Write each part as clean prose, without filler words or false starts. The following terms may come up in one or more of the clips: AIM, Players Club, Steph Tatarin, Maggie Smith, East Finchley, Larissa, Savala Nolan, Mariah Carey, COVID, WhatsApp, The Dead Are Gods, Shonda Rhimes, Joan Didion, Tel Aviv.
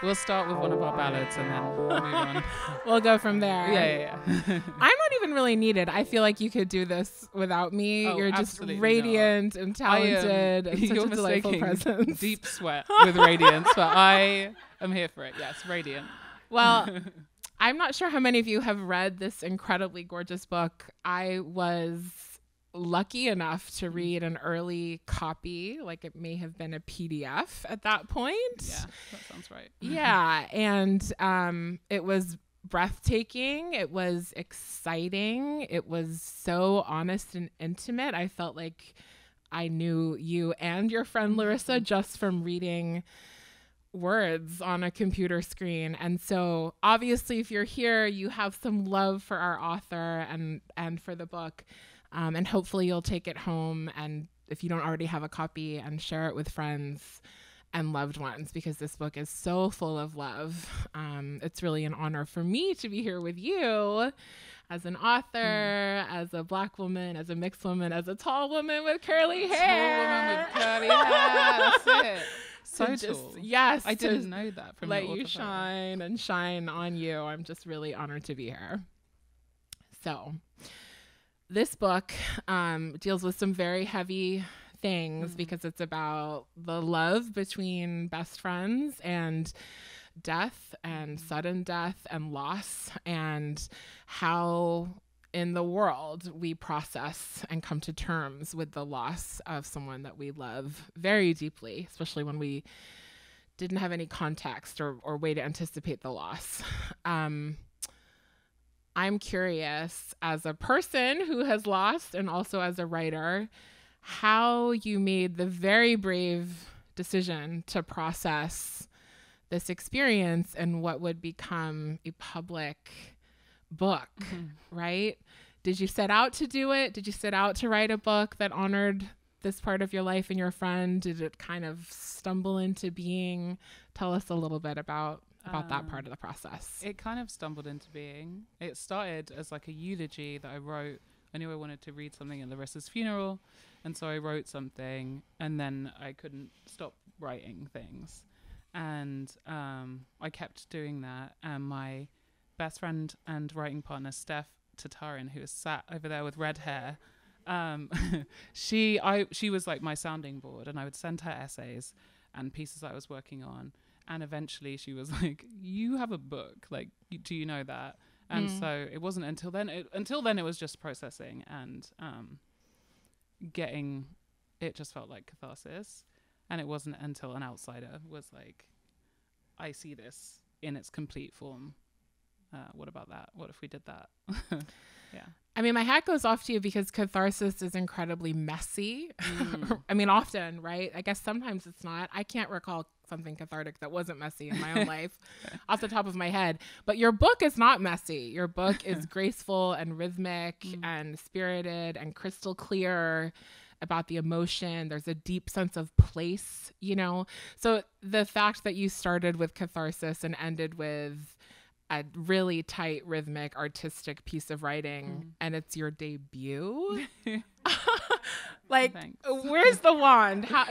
We'll start with one of our ballads and then we'll move on. We'll go from there. Yeah. I'm not even really needed. I feel like you could do this without me. You're just radiant and talented and such a delightful presence. Deep sweat with radiance, but I am here for it. Yes, radiant. Well, I'm not sure how many of you have read this incredibly gorgeous book. I was lucky enough to read an early copy, like it may have been a PDF at that point. Yeah, that sounds right. Yeah, and it was breathtaking. It was exciting. It was so honest and intimate. I felt like I knew you and your friend Larissa just from reading words on a computer screen. And so obviously if you're here, you have some love for our author and for the book. And hopefully you'll take it home, and if you don't already have a copy, and share it with friends and loved ones, because this book is so full of love. It's really an honor for me to be here with you as an author, as a Black woman, as a mixed woman, as a tall woman with curly hair. Tall woman with curly hair. That's it. So tall. Yes. I didn't know that from the author. Let you shine and shine on you. I'm just really honored to be here. So this book deals with some very heavy things because it's about the love between best friends and death and sudden death and loss, and how in the world we process and come to terms with the loss of someone that we love very deeply, especially when we didn't have any context or way to anticipate the loss. I'm curious, as a person who has lost and also as a writer, how you made the very brave decision to process this experience in what would become a public book, right? Did you set out to do it? Did you set out to write a book that honored this part of your life and your friend? Did it kind of stumble into being? Tell us a little bit about that part of the process. It kind of stumbled into being. It started as like a eulogy that I wrote. I knew I wanted to read something at Larissa's funeral, and so I wrote something, and then I couldn't stop writing things, and I kept doing that. And my best friend and writing partner, Steph Tatarin, who is sat over there with red hair, she was like my sounding board, and I would send her essays and pieces I was working on. And eventually she was like, you have a book, like, do you know that? And so it wasn't until then, it was just processing and getting, it just felt like catharsis. And it wasn't until an outsider was like, I see this in its complete form. What about that? What if we did that? Yeah. I mean, my hat goes off to you because catharsis is incredibly messy. I mean, often, right? I guess sometimes it's not. I can't recall something cathartic that wasn't messy in my own life off the top of my head. But your book is not messy. Your book is graceful and rhythmic and spirited and crystal clear about the emotion. There's a deep sense of place, you know? So the fact that you started with catharsis and ended with a really tight, rhythmic, artistic piece of writing, and it's your debut. Like, thanks. Where's the wand? How, I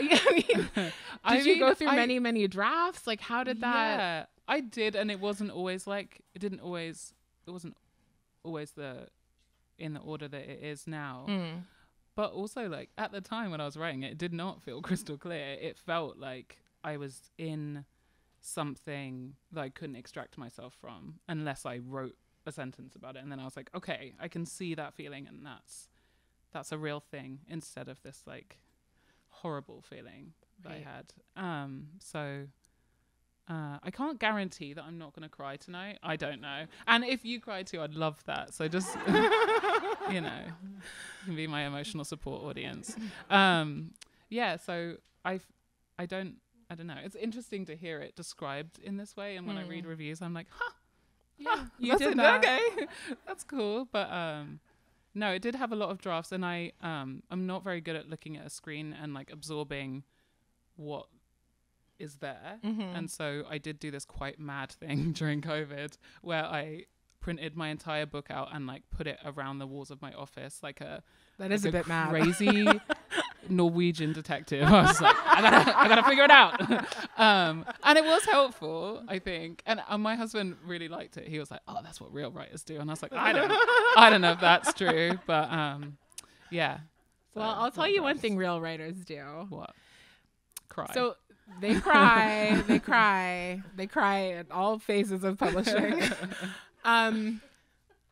mean, did you go through many, many drafts? Like, how did that? Yeah, I did, and it wasn't always like, it wasn't always in the order that it is now. But also, like, at the time when I was writing it, it did not feel crystal clear. It felt like I was in something that I couldn't extract myself from unless I wrote a sentence about it, and then I was like, okay, I can see that feeling, and that's a real thing, instead of this like horrible feeling that I had. So I can't guarantee that I'm not gonna cry tonight. I don't know, and if you cry too, I'd love that, so just you know, you can be my emotional support audience. Yeah, so I don't know. It's interesting to hear it described in this way. And when I read reviews, I'm like, huh, yeah, you did that. Okay, that's cool. But no, it did have a lot of drafts. And I'm not very good at looking at a screen and like absorbing what is there. And so I did do this quite mad thing during COVID where I printed my entire book out and like put it around the walls of my office. Like a, that is a bit mad. Crazy Norwegian detective. I was like, I gotta figure it out. And it was helpful, I think. And my husband really liked it. He was like, oh, that's what real writers do. And I was like, I don't know if that's true, but yeah. So, well, I'll tell you one thing real writers do. What? Cry. So they cry, they cry, they cry at all phases of publishing.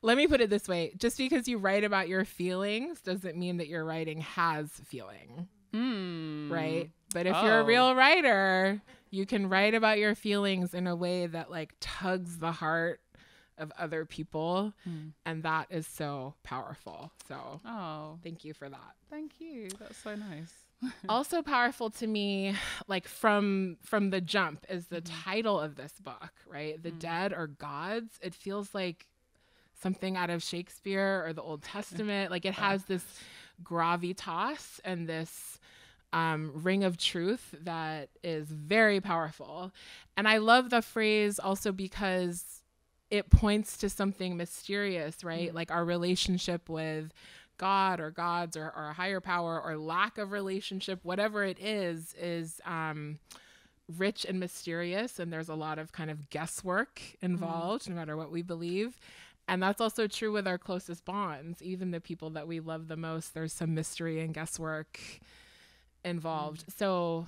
Let me put it this way. Just because you write about your feelings doesn't mean that your writing has feeling, right? But if you're a real writer, you can write about your feelings in a way that like tugs the heart of other people. And that is so powerful. So thank you for that. Thank you. That's so nice. Also powerful to me, like from the jump, is the title of this book, right? The Dead Are Gods. It feels like something out of Shakespeare or the Old Testament. Like it has this gravitas and this ring of truth that is very powerful. And I love the phrase also because it points to something mysterious, right? Like our relationship with God or gods or a higher power or lack of relationship, whatever it is rich and mysterious. And there's a lot of kind of guesswork involved, no matter what we believe. And that's also true with our closest bonds, even the people that we love the most. There's some mystery and guesswork involved. So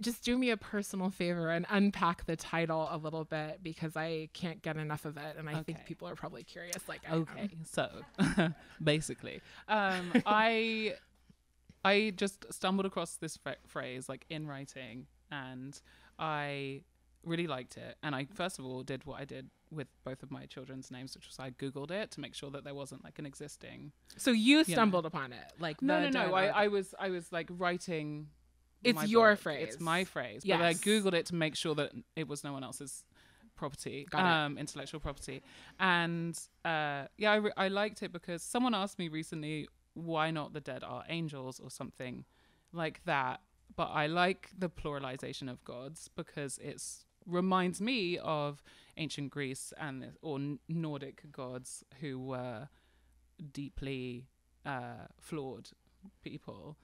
just do me a personal favor and unpack the title a little bit because I can't get enough of it. And I think people are probably curious. Like, I am. So basically, I just stumbled across this phrase like in writing, and I really liked it. And I first of all did what I did with both of my children's names, which was I Googled it to make sure that there wasn't like an existing. So you stumbled upon it? Like No. I was like writing. It's your phrase. It's my phrase. Yes. But I Googled it to make sure that it was no one else's property, intellectual property. And yeah, I liked it because someone asked me recently, why not the dead are angels or something like that? But I like the pluralization of gods because it's reminds me of ancient Greece and or Nordic gods who were deeply flawed people,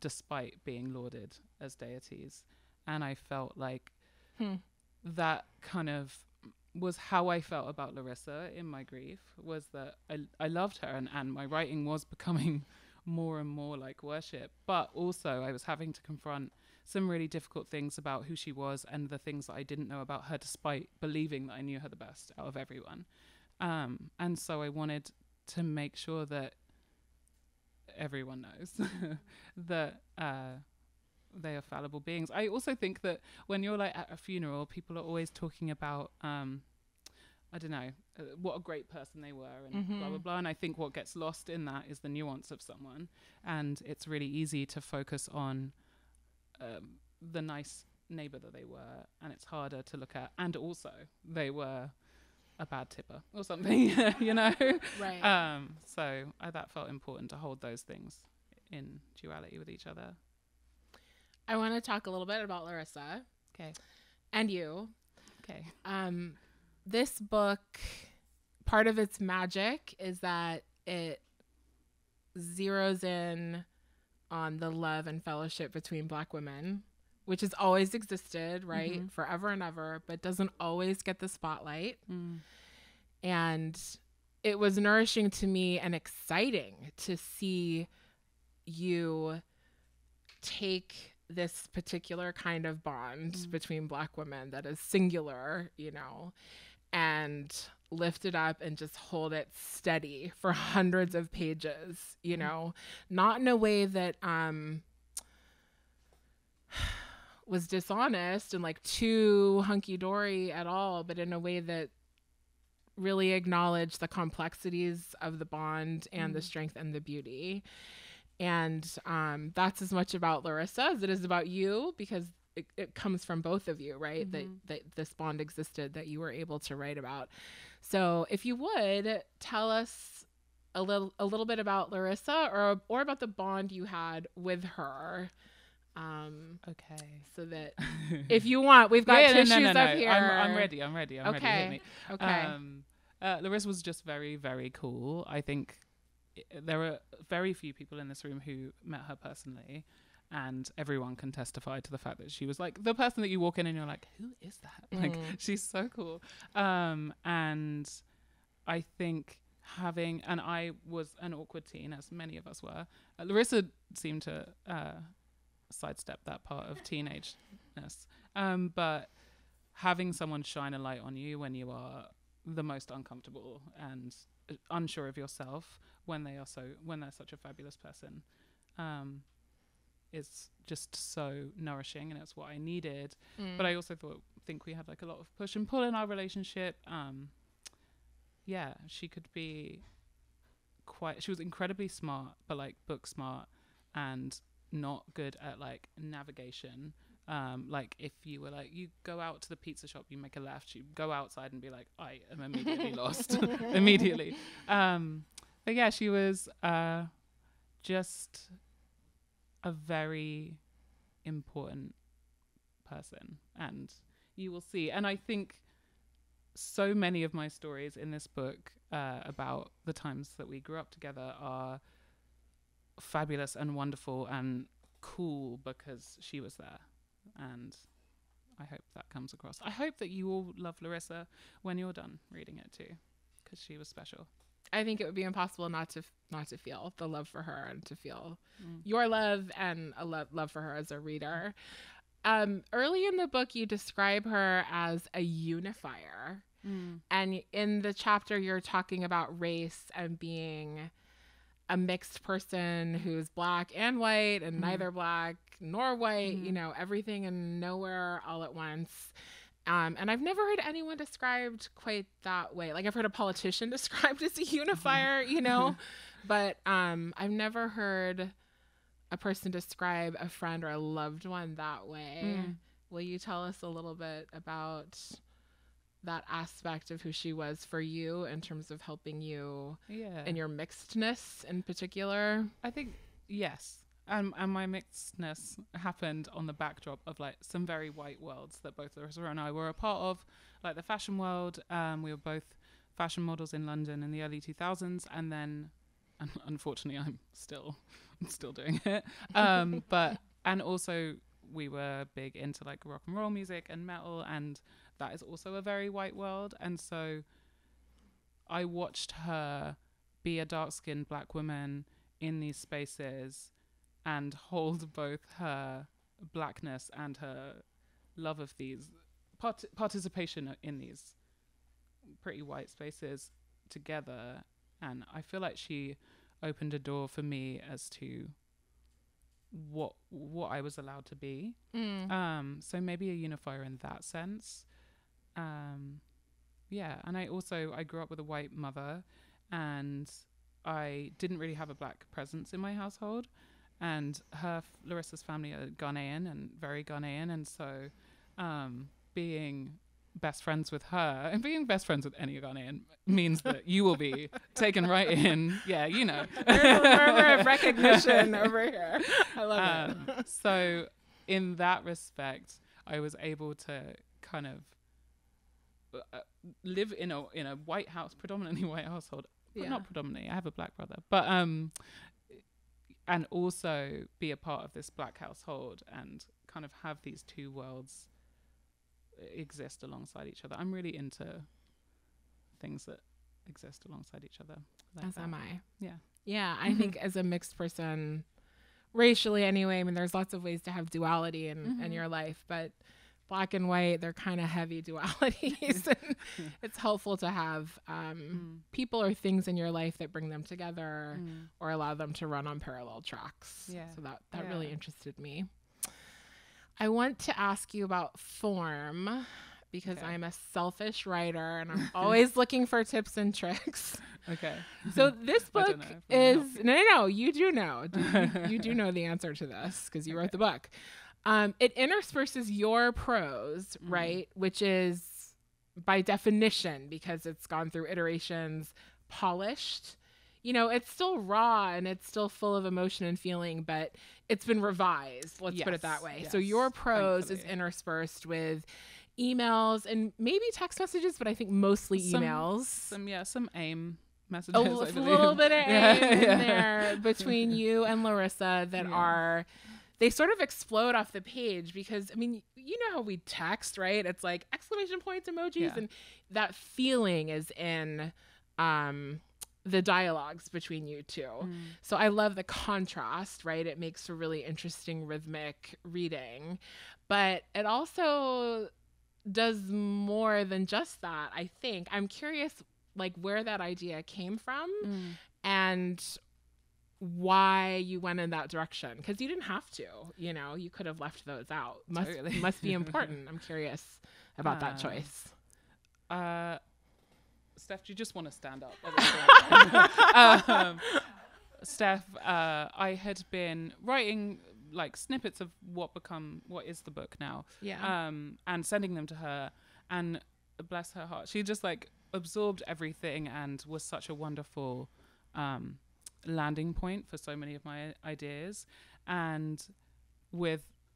despite being lauded as deities. And I felt like that kind of was how I felt about Larissa in my grief, was that I loved her and my writing was becoming more and more like worship. But also I was having to confront some really difficult things about who she was and the things that I didn't know about her, despite believing that I knew her the best out of everyone. And so I wanted to make sure that everyone knows that they are fallible beings. I also think that when you're like at a funeral, people are always talking about, I don't know, what a great person they were and blah, blah, blah. And I think what gets lost in that is the nuance of someone. And it's really easy to focus on the nice neighbor that they were, and it's harder to look at and also they were a bad tipper or something, you know, right? So that felt important to hold those things in duality with each other. I want to talk a little bit about Larissa and you. This book, part of its magic is that it zeroes in on the love and fellowship between Black women, which has always existed, right? Forever and ever, but doesn't always get the spotlight. And it was nourishing to me and exciting to see you take this particular kind of bond between Black women that is singular, you know, and lift it up and just hold it steady for hundreds of pages, you know, not in a way that was dishonest and like too hunky-dory at all, but in a way that really acknowledged the complexities of the bond and the strength and the beauty. And that's as much about Larissa as it is about you, because it comes from both of you, right? That this bond existed that you were able to write about. So if you would tell us a little bit about Larissa or about the bond you had with her. So that if you want, we've got tissues up here. I'm ready. Larissa was just very, very cool. I think there are very few people in this room who met her personally, and everyone can testify to the fact that she was like the person that you walk in and you're like, who is that? Mm. Like, she's so cool. And I think having, and I was an awkward teen, as many of us were. Larissa seemed to sidestep that part of teenageness. But having someone shine a light on you when you are the most uncomfortable and unsure of yourself, when they're such a fabulous person, it's just so nourishing, and it's what I needed. Mm. But I also think we had like a lot of push and pull in our relationship. Yeah, she could be she was incredibly smart, but like book smart and not good at like navigation. Like if you were like, you go out to the pizza shop, you make a left, you go outside and be like, I am immediately lost immediately. But yeah, she was just a very important person, and you will see. And I think so many of my stories in this book about the times that we grew up together are fabulous and wonderful and cool because she was there. And I hope that comes across. I hope that you all love Larissa when you're done reading it too, because she was special. I think it would be impossible not to feel the love for her and to feel your love and a love for her as a reader. Early in the book, you describe her as a unifier. Mm. And in the chapter, you're talking about race and being a mixed person who's black and white and neither black nor white, you know, everything and nowhere all at once. And I've never heard anyone described quite that way. Like, I've heard a politician described as a unifier, you know, but I've never heard a person describe a friend or a loved one that way. Mm. Will you tell us a little bit about that aspect of who she was for you in terms of helping you in your mixedness in particular? I think, yes. And my mixedness happened on the backdrop of like some very white worlds that both Larissa and I were a part of, like the fashion world. We were both fashion models in London in the early 2000s. And then, unfortunately, I'm still doing it. And also we were big into like rock and roll music and metal, and that is also a very white world. And so I watched her be a dark-skinned black woman in these spaces and hold both her blackness and her love of these participation in these pretty white spaces together. And I feel like she opened a door for me as to what I was allowed to be. So maybe a unifier in that sense. And I grew up with a white mother, and I didn't really have a black presence in my household. And Larissa's family are Ghanaian and very Ghanaian. And so being best friends with her and being best friends with any Ghanaian means that you will be taken right in. Yeah, you know. We're a recognition over here. I love it. So in that respect, I was able to kind of live in a white house, predominantly white household. But not predominantly. I have a black brother. But and also be a part of this black household and kind of have these two worlds exist alongside each other. I'm really into things that exist alongside each other. Like as that. Am I. Yeah. Yeah. I think as a mixed person, racially anyway, I mean, there's lots of ways to have duality in your life, but black and white, they're kind of heavy dualities. And it's helpful to have people or things in your life that bring them together or allow them to run on parallel tracks. Yeah. So that really interested me. I want to ask you about form, because I'm a selfish writer and I'm always looking for tips and tricks. Okay. So this book is no, you do know. You do know the answer to this because you wrote the book. It intersperses your prose, right? Which is by definition, because it's gone through iterations, polished. You know, it's still raw and it's still full of emotion and feeling, but it's been revised. Let's put it that way. Yes, so your prose is interspersed with emails and maybe text messages, but I think mostly emails. Some AIM messages. Oh, it's a little bit of in there between you and Larissa that are, they sort of explode off the page because, I mean, you know how we text, right? It's like exclamation points, emojis, and that feeling is in the dialogues between you two. So I love the contrast, right? It makes for really interesting rhythmic reading, but it also does more than just that, I think. I'm curious, like, where that idea came from and why you went in that direction, because you didn't have to, you know, you could have left those out. Must be important. I'm curious about that choice. Steph, do you just want to stand up? Steph, I had been writing like snippets of what is the book now, and sending them to her, and bless her heart, she just like absorbed everything and was such a wonderful landing point for so many of my ideas. And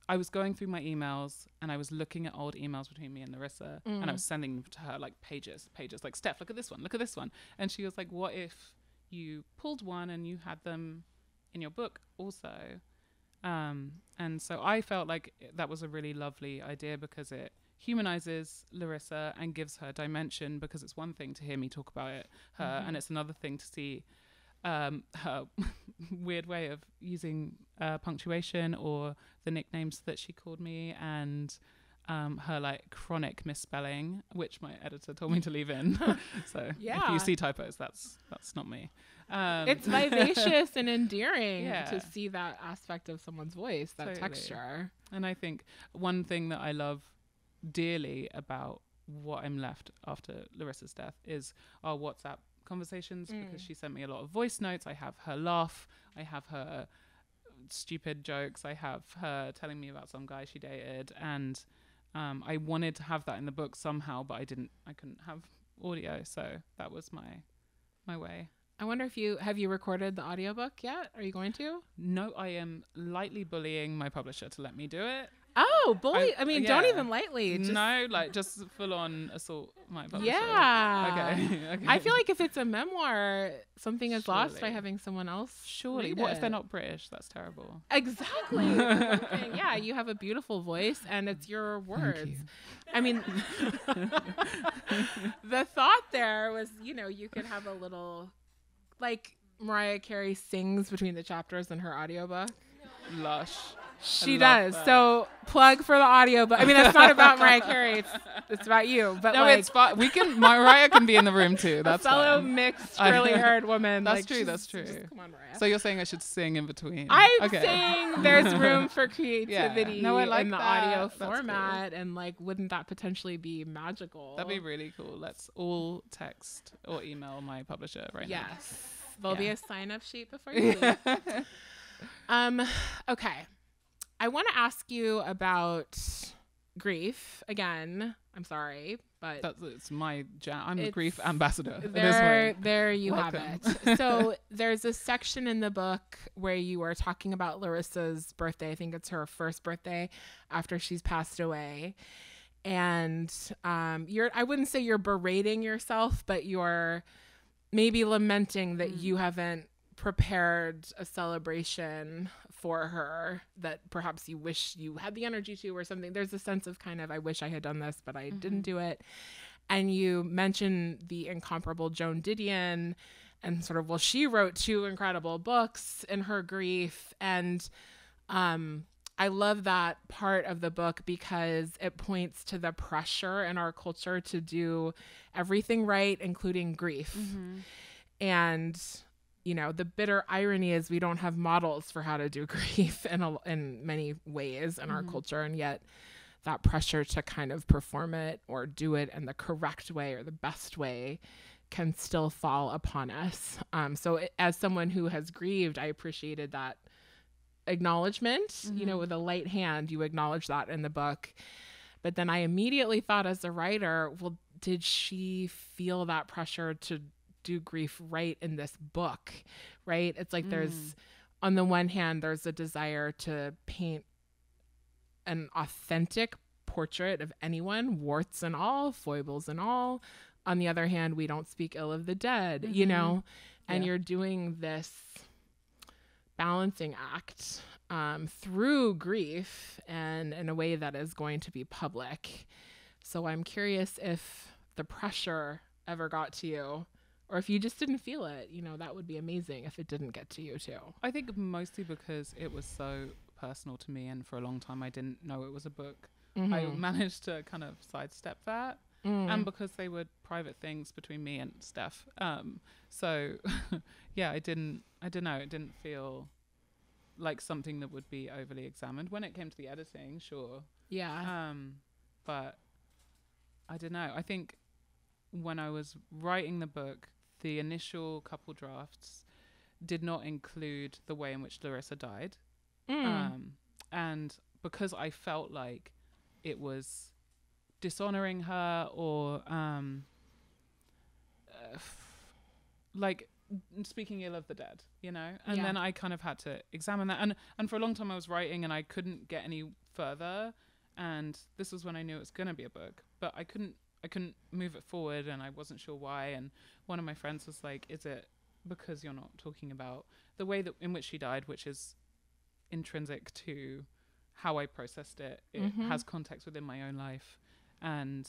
I was going through my emails and I was looking at old emails between me and Larissa, and I was sending to her like pages, like, Steph, look at this one, look at this one. And she was like, what if you pulled one and you had them in your book also? And so I felt like that was a really lovely idea because it humanizes Larissa and gives her dimension, because it's one thing to hear me talk about it, her, and it's another thing to see her weird way of using punctuation or the nicknames that she called me, and her like chronic misspelling, which my editor told me to leave in. So if you see typos, that's not me. It's vivacious and endearing to see that aspect of someone's voice, that texture. And I think one thing that I love dearly about what I'm left after Larissa's death is our WhatsApp conversations, because she sent me a lot of voice notes. I have her laugh, I have her stupid jokes, I have her telling me about some guy she dated, and I wanted to have that in the book somehow, but I couldn't have audio, so that was my way. I wonder if have you recorded the audiobook yet? Are you going to? No, I am lightly bullying my publisher to let me do it. Oh, bully. I mean, don't even lightly. No, like just full on assault my publisher. Yeah. Okay. I feel like if it's a memoir, something is lost by having someone else. Surely. What if they're not British? That's terrible. Exactly. Yeah, you have a beautiful voice and it's your words. You. I mean, the thought there was, you know, you could have a little, like Mariah Carey sings between the chapters in her audiobook. Lush. She does. That. So plug for the audio, but I mean, that's not about Mariah Carey. It's about you. But no, like, it's fine. Mariah can be in the room too. That's a fellow mixed, curly-haired woman. That's like, true. That's true. Just, come on, Mariah. So you're saying I should sing in between? I'm saying there's room for creativity in the audio format, cool. And like, wouldn't that potentially be magical? That'd be really cool. Let's all text or email my publisher right now. Yes, there'll be a sign-up sheet before you leave. Okay. I want to ask you about grief again. I'm sorry, but it's my jam. I'm a grief ambassador. There you have it. So there's a section in the book where you are talking about Larissa's birthday. I think it's her first birthday after she's passed away. And I wouldn't say you're berating yourself, but you're maybe lamenting that you haven't prepared a celebration for her that perhaps you wish you had the energy to, or something. There's a sense of kind of, I wish I had done this, but I didn't do it. And you mention the incomparable Joan Didion and sort of, well, she wrote two incredible books in her grief. And I love that part of the book because it points to the pressure in our culture to do everything right, including grief. And you know, the bitter irony is we don't have models for how to do grief in many ways in our culture. And yet that pressure to kind of perform it or do it in the correct way or the best way can still fall upon us. So as someone who has grieved, I appreciated that acknowledgement, you know, with a light hand, you acknowledge that in the book. But then I immediately thought, as a writer, well, did she feel that pressure to do grief right in this book, right? It's like there's, on the one hand, there's a desire to paint an authentic portrait of anyone, warts and all, foibles and all, on the other hand, we don't speak ill of the dead, mm-hmm. you know, and yeah. you're doing this balancing act through grief and in a way that is going to be public. So I'm curious if the pressure ever got to you, or if you just didn't feel it, you know, that would be amazing if it didn't get to you too. I think mostly because it was so personal to me, and for a long time I didn't know it was a book. Mm-hmm. I managed to kind of sidestep that. Mm. And because they were private things between me and Steph. So yeah, I don't know. It didn't feel like something that would be overly examined when it came to the editing. Sure. Yeah. But I don't know. I think when I was writing the book, the initial couple drafts did not include the way in which Larissa died. Mm. And because I felt like it was dishonoring her, or like speaking ill of the dead, you know, and yeah. then I kind of had to examine that, and for a long time I was writing and I couldn't get any further, and this was when I knew it was gonna be a book, but I couldn't move it forward, and I wasn't sure why. And one of my friends was like, is it because you're not talking about the way that in which she died, which is intrinsic to how I processed it, it mm-hmm. has context within my own life. And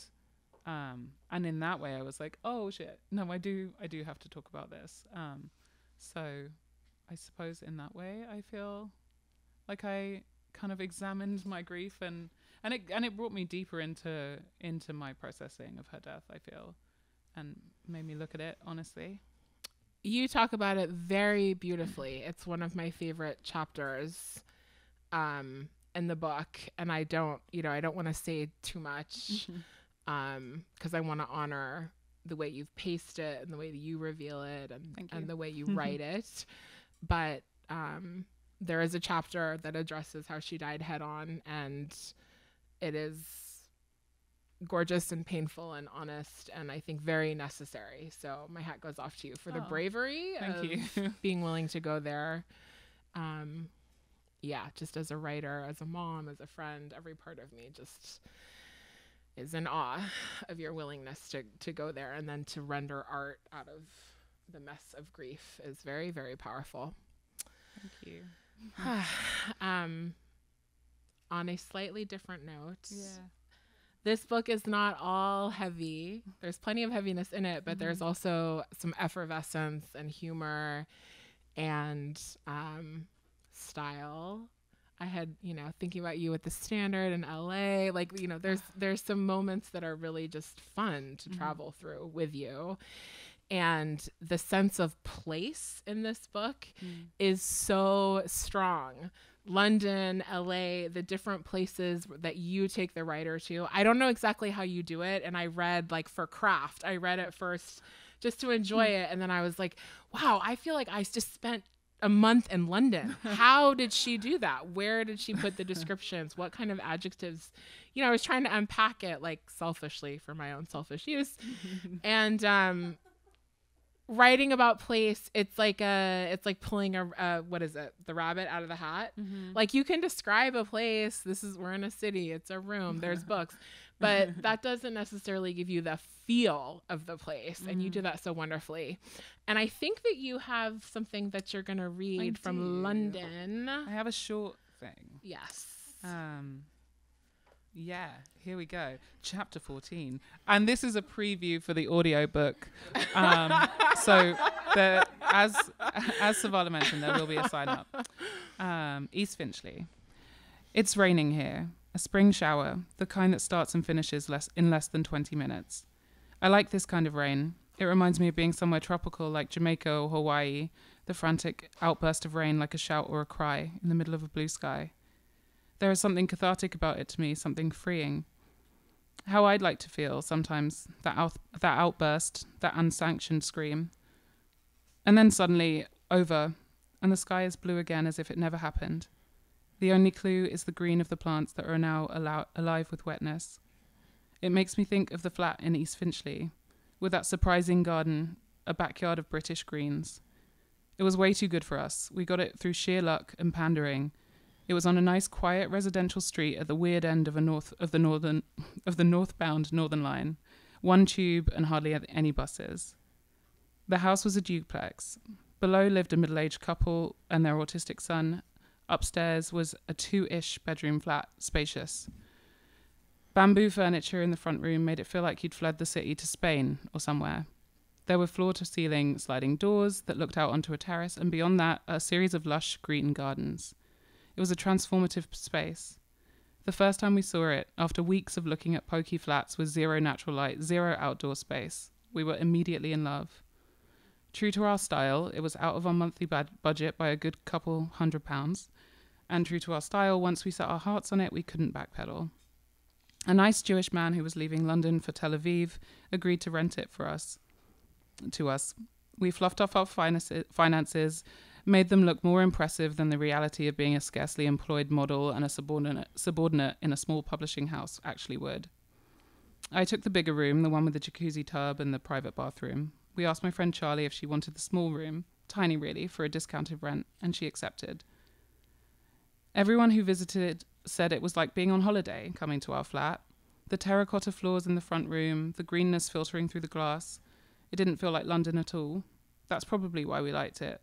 in that way I was like, oh shit, no, I do have to talk about this. So I suppose in that way I feel like I kind of examined my grief, and it brought me deeper into my processing of her death, I feel, and made me look at it honestly. You talk about it very beautifully. It's one of my favorite chapters in the book, and I don't want to say too much, mm-hmm. Because I want to honor the way you've paced it and the way that you reveal it and the way you mm-hmm. write it. But there is a chapter that addresses how she died head on, and it is gorgeous and painful and honest, and I think very necessary. So my hat goes off to you for the bravery of being willing to go there. Yeah, just as a writer, as a mom, as a friend, every part of me just is in awe of your willingness to go there, and then to render art out of the mess of grief is very, very powerful. Thank you. On a slightly different note, yeah. This book is not all heavy. There's plenty of heaviness in it, but mm-hmm. there's also some effervescence and humor and style. I had, you know, thinking about you at the Standard in LA, like, you know, there's some moments that are really just fun to mm-hmm. travel through with you. And the sense of place in this book mm. is so strong. London, LA, the different places that you take the writer to. I don't know exactly how you do it. And I read, like, for craft, I read it first just to enjoy mm. it. And then I was like, wow, I feel like I just spent a month in London. How did she do that? Where did she put the descriptions? What kind of adjectives? You know, I was trying to unpack it, like, selfishly for my own selfish use. And writing about place, it's like pulling a what is it? The rabbit out of the hat. Mm-hmm. Like, you can describe a place. We're in a city. It's a room. There's books. But that doesn't necessarily give you the feel of the place. Mm. And you do that so wonderfully. And I think that you have something that you're going to read from London. I have a short thing. Yes. Yeah, here we go. Chapter 14. And this is a preview for the audiobook. So as Savala mentioned, there will be a sign up. East Finchley. It's raining here. A spring shower, the kind that starts and finishes in less than 20 minutes. I like this kind of rain. It reminds me of being somewhere tropical like Jamaica or Hawaii, the frantic outburst of rain like a shout or a cry in the middle of a blue sky. There is something cathartic about it to me, something freeing. How I'd like to feel sometimes, that outburst, that unsanctioned scream. And then suddenly, over, and the sky is blue again as if it never happened. The only clue is the green of the plants that are now alive with wetness. It makes me think of the flat in East Finchley, with that surprising garden, a backyard of British greens. It was way too good for us. We got it through sheer luck and pandering. It was on a nice, quiet residential street at the weird end of the northbound Northern Line. one tube and hardly any buses. The house was a duplex. Below lived a middle-aged couple and their autistic son. Upstairs was a two-ish bedroom flat, spacious. Bamboo furniture in the front room made it feel like you'd fled the city to Spain or somewhere. There were floor-to-ceiling sliding doors that looked out onto a terrace, and beyond that, a series of lush green gardens. It was a transformative space. The first time we saw it, after weeks of looking at pokey flats with zero natural light, zero outdoor space, we were immediately in love. True to our style, it was out of our monthly budget by a good couple £100. And true to our style, once we set our hearts on it, we couldn't backpedal. A nice Jewish man who was leaving London for Tel Aviv agreed to rent it for us. We fluffed off our finances, made them look more impressive than the reality of being a scarcely employed model and a subordinate in a small publishing house actually would. I took the bigger room, the one with the jacuzzi tub and the private bathroom. We asked my friend Charlie if she wanted the small room, tiny really, for a discounted rent, and she accepted. Everyone who visited said it was like being on holiday, coming to our flat. The terracotta floors in the front room, the greenness filtering through the glass. It didn't feel like London at all. That's probably why we liked it.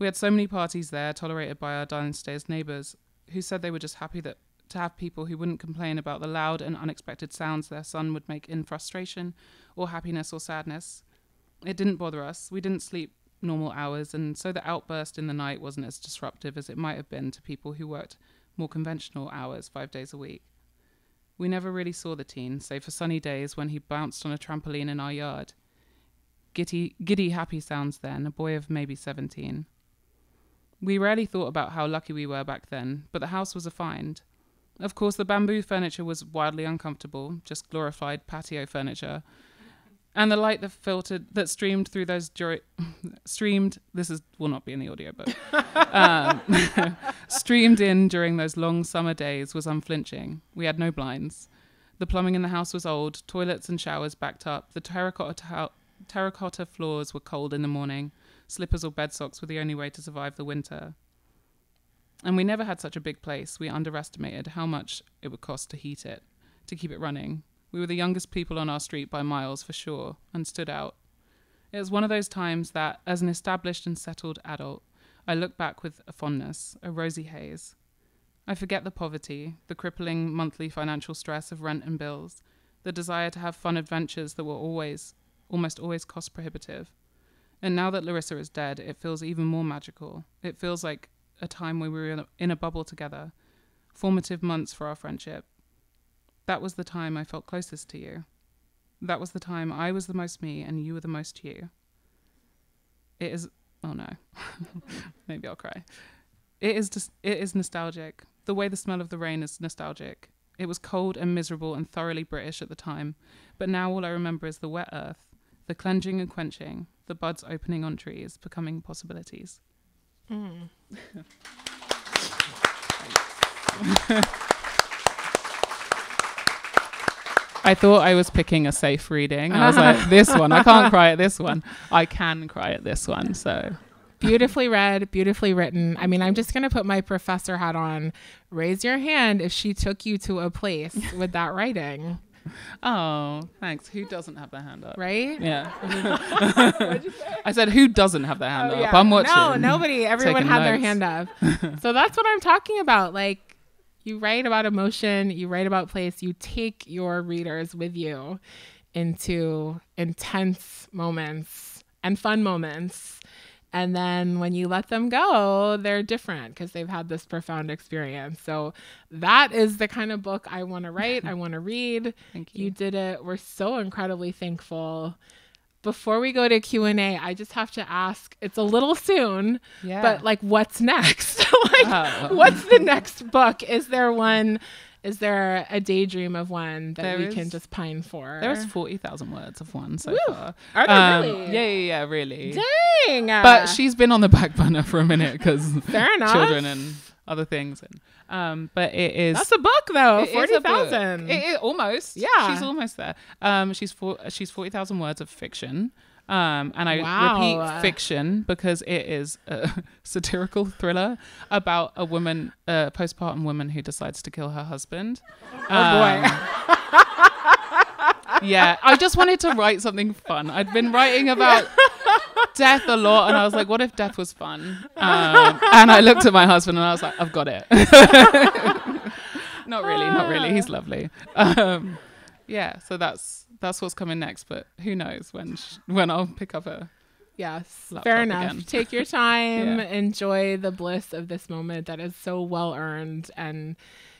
We had so many parties there, tolerated by our downstairs neighbours, who said they were just happy to have people who wouldn't complain about the loud and unexpected sounds their son would make in frustration or happiness or sadness. It didn't bother us. We didn't sleep normal hours, and so the outburst in the night wasn't as disruptive as it might have been to people who worked more conventional hours 5 days a week. We never really saw the teen, save for sunny days when he bounced on a trampoline in our yard. Giddy happy sounds then, a boy of maybe 17. We rarely thought about how lucky we were back then, but the house was a find. Of course, the bamboo furniture was wildly uncomfortable, just glorified patio furniture. And the light that streamed through those streamed in during those long summer days was unflinching. We had no blinds. The plumbing in the house was old, toilets and showers backed up. The terracotta floors were cold in the morning. Slippers or bed socks were the only way to survive the winter. And we never had such a big place. We underestimated how much it would cost to heat it, to keep it running. We were the youngest people on our street by miles for sure, and stood out. It was one of those times that, as an established and settled adult, I look back with a fondness, a rosy haze. I forget the poverty, the crippling monthly financial stress of rent and bills, the desire to have fun adventures that were almost always cost prohibitive. And now that Larissa is dead, it feels even more magical. It feels like a time where we were in a bubble together, formative months for our friendship. That was the time I felt closest to you. That was the time I was the most me and you were the most you. It is... oh no. Maybe I'll cry. It is nostalgic. The way the smell of the rain is nostalgic. It was cold and miserable and thoroughly British at the time, but now all I remember is the wet earth, the cleansing and quenching, the buds opening on trees, becoming possibilities. Mm. I thought I was picking a safe reading. I was like, this one, I can't cry at this one. I can cry at this one, so. Beautifully read, beautifully written. I mean, I'm just going to put my professor hat on. Raise your hand if she took you to a place with that writing. Oh, thanks. Who doesn't have their hand up? Right? Yeah. What'd you say? I said, who doesn't have their hand up? Yeah. I'm watching. No, nobody. Everyone had their hand up. So that's what I'm talking about. Like, you write about emotion, you write about place, you take your readers with you into intense moments and fun moments. And then when you let them go, they're different because they've had this profound experience. So that is the kind of book I want to write. I want to read. Thank you. You did it. We're so incredibly thankful. Before we go to Q&A, I just have to ask, it's a little soon, yeah, but like, what's next? Like, what's the next book? Is there one? Is there a daydream of one that we can just pine for? There's 40,000 words of one so far. Are there really? Yeah, really. Dang! But she's been on the back burner for a minute because children and other things. And, but it is... That's a book, though. 40,000. It is almost. Yeah. She's almost there. She's 40,000 words of fiction. And I repeat fiction because it is a satirical thriller about a woman, a postpartum woman who decides to kill her husband. Oh boy. Yeah, I just wanted to write something fun. I'd been writing about death a lot, and I was like, what if death was fun? And I looked at my husband and I was like, I've got it. Not really. He's lovely. Yeah, so that's what's coming next, but who knows when I'll pick up a... Yes, fair enough. Again. Take your time, yeah. Enjoy the bliss of this moment that is so well earned, and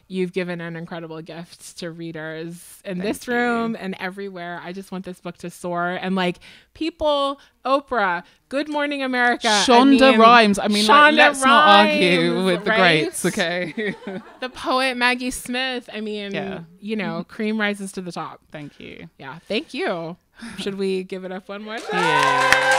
you've given an incredible gift to readers in this room and everywhere. I just want this book to soar, and like people, Oprah, Good Morning America, Shonda Rhimes. I mean, like, let's not argue with the greats, okay? The poet Maggie Smith. I mean, yeah. You know, cream rises to the top. Thank you. Yeah, thank you. Should we give it up one more time? Yeah.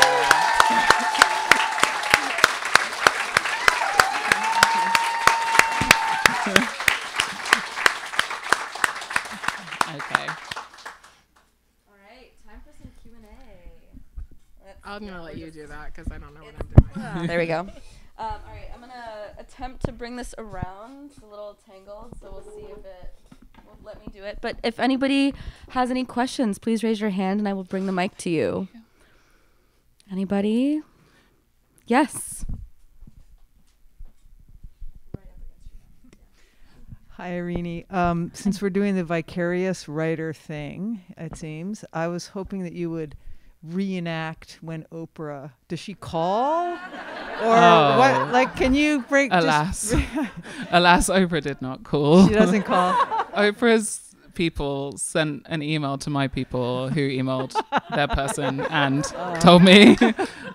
Okay. All right, time for some Q&A. I'm gonna let you do that because I don't know what I'm doing. There we go. All right, I'm gonna attempt to bring this around. It's a little tangled, so we'll see if it will let me do it. But if anybody has any questions, please raise your hand and I will bring the mic to you. Anybody? Yes. Hi, Irene. Since we're doing the vicarious writer thing, it seems, I was hoping that you would reenact when Oprah, does she call? Or what, like, can you break? Alas. Alas, Oprah did not call. She doesn't call. Oprah's people sent an email to my people who emailed their person and told me.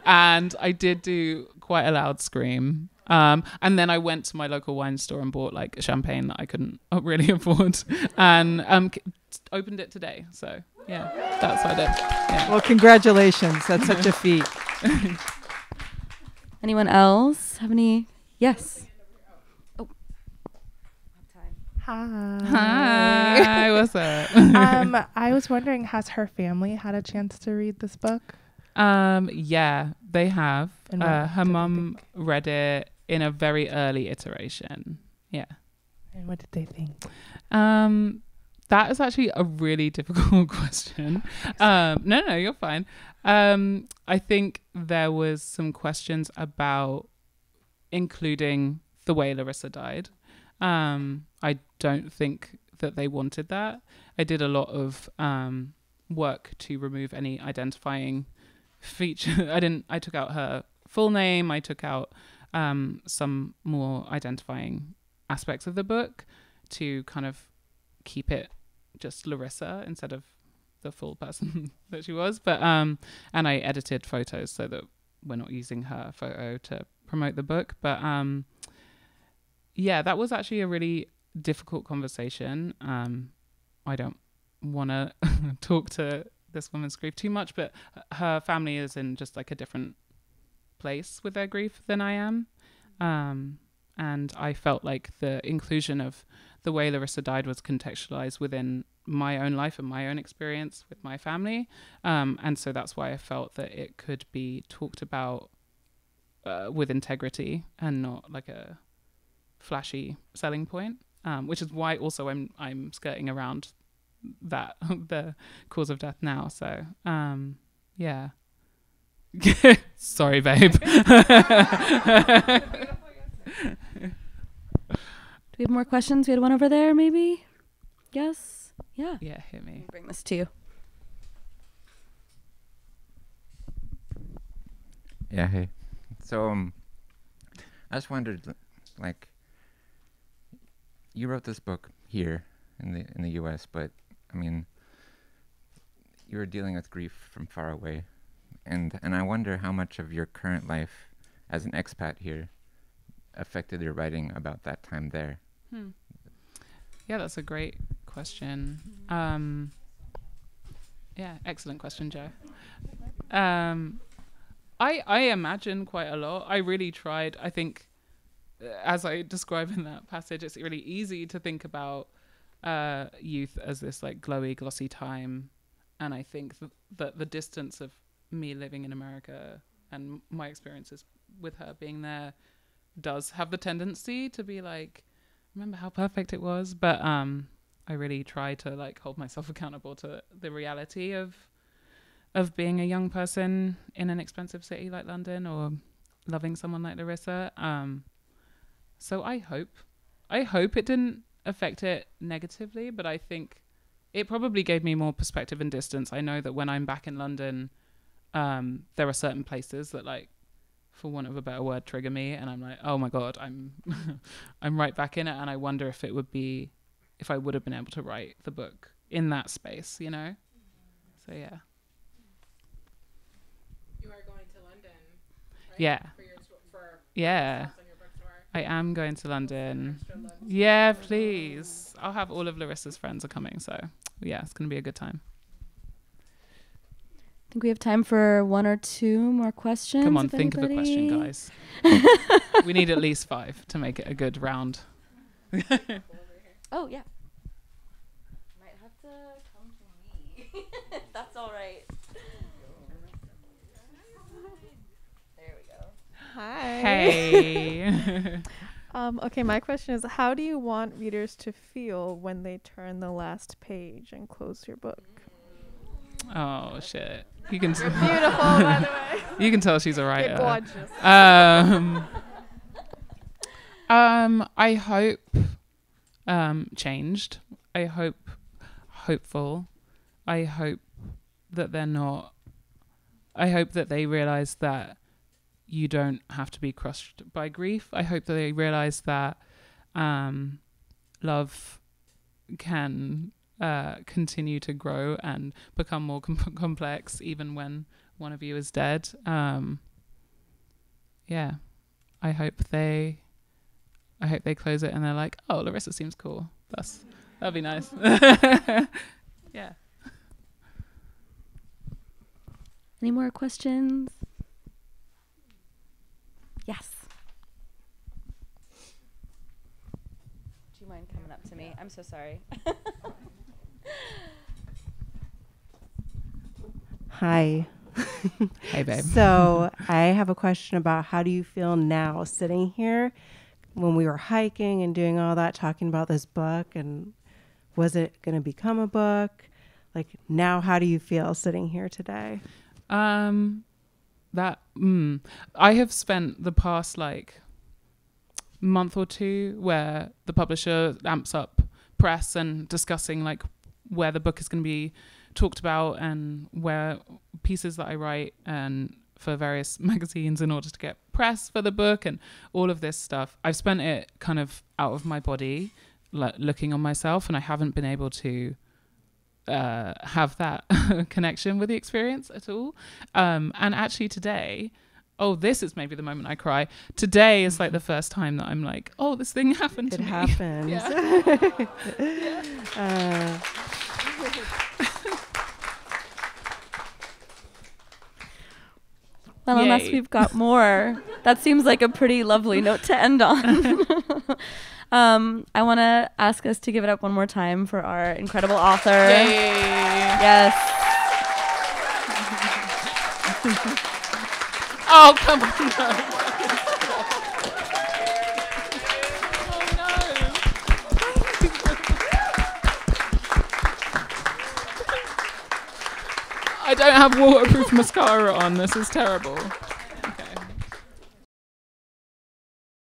And I did do quite a loud scream. And then I went to my local wine store and bought like champagne that I couldn't really afford, and opened it today. So yeah, that's what I did. Yeah. Well, congratulations. That's such a feat. Anyone else have any? Yes. Oh. Hi. Hi. What's up? I was wondering, has her family had a chance to read this book? Yeah, they have. Her mum read it in a very early iteration. Yeah. And what did they think? That is actually a really difficult question. No, you're fine. I think there was some questions about including the way Larissa died. I don't think that they wanted that. I did a lot of work to remove any identifying feature. I took out her full name. I took out some more identifying aspects of the book to kind of keep it just Larissa instead of the full person that she was. But and I edited photos so that we're not using her photo to promote the book. But yeah, that was actually a really difficult conversation. I don't want to talk to this woman's grief too much, but her family is in just like a different place with their grief than I am. And I felt like the inclusion of the way Larissa died was contextualized within my own life and my own experience with my family. And so that's why I felt that it could be talked about with integrity and not like a flashy selling point, which is why also I'm skirting around that the cause of death now. So yeah. Sorry, babe. Do we have more questions? We had one over there, maybe. Yes. Yeah. Yeah. Hit me. Let me bring this to you. Yeah. Hey. So I just wondered, like, you wrote this book here in the U.S., but I mean, you were dealing with grief from far away, and I wonder how much of your current life as an expat here affected your writing about that time there. Yeah, that's a great question. Yeah, excellent question, Joe. I imagine quite a lot. I really tried. I think, as I describe in that passage, it's really easy to think about youth as this like glowy, glossy time, and I think that the distance of me living in America and my experiences with her being there does have the tendency to be like, remember how perfect it was. But I really try to like hold myself accountable to the reality of being a young person in an expensive city like London, or loving someone like Larissa. So I hope it didn't affect it negatively, but I think it probably gave me more perspective and distance. I know that when I'm back in London, there are certain places that, like, for want of a better word, trigger me, and I'm like, oh my God, I'm I'm right back in it, and I wonder if it would be, if I would have been able to write the book in that space, you know? So yeah. You are going to London, right? Yeah. For I am going to London. Yeah, please. I'll have all of Larissa's friends are coming, so yeah, it's gonna be a good time. I think we have time for one or two more questions. Come on, think anybody. Of a question, guys. We need at least 5 to make it a good round. Oh yeah. Might have to come to me. That's all right. Hi. Hey. Okay, my question is, how do you want readers to feel when they turn the last page and close your book? Oh shit! You can. You're beautiful, by the way. You can tell she's a writer. You're gorgeous. I hope changed. I hope hopeful. I hope that they're not. I hope that they realize that you don't have to be crushed by grief. I hope that they realize that love can continue to grow and become more complex even when one of you is dead. Yeah, I hope they close it and they're like, oh, Larissa seems cool. That'd be nice. Yeah. Any more questions? Yes. Do you mind coming up to me? I'm so sorry. Hi. Hey, babe. So I have a question about how do you feel now sitting here when we were hiking and doing all that, talking about this book, and was it going to become a book? Like, now, how do you feel sitting here today? I have spent the past like month or two where the publisher amps up press and discussing like where the book is going to be talked about and where pieces that I write and for various magazines in order to get press for the book and all of this stuff. I've spent it kind of out of my body, looking on myself, and I haven't been able to have that connection with the experience at all. And actually today, this is maybe the moment I cry. Today is like the first time that I'm like, oh, this thing happened to me. It happened. Yeah. Well, yay. Unless we've got more. That seems like a pretty lovely note to end on. I want to ask us to give it up one more time for our incredible author. Yay. Yes. Oh, come on. Oh, no. I don't have waterproof mascara on. This is terrible.